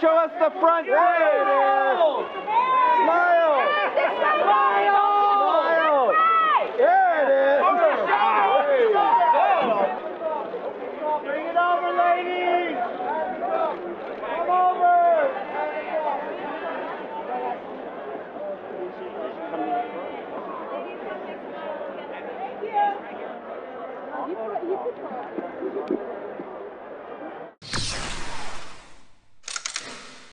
show us the front. There it is. Smile. Smile. Smile. There it is. Bring it over, ladies. Come over. Thank you.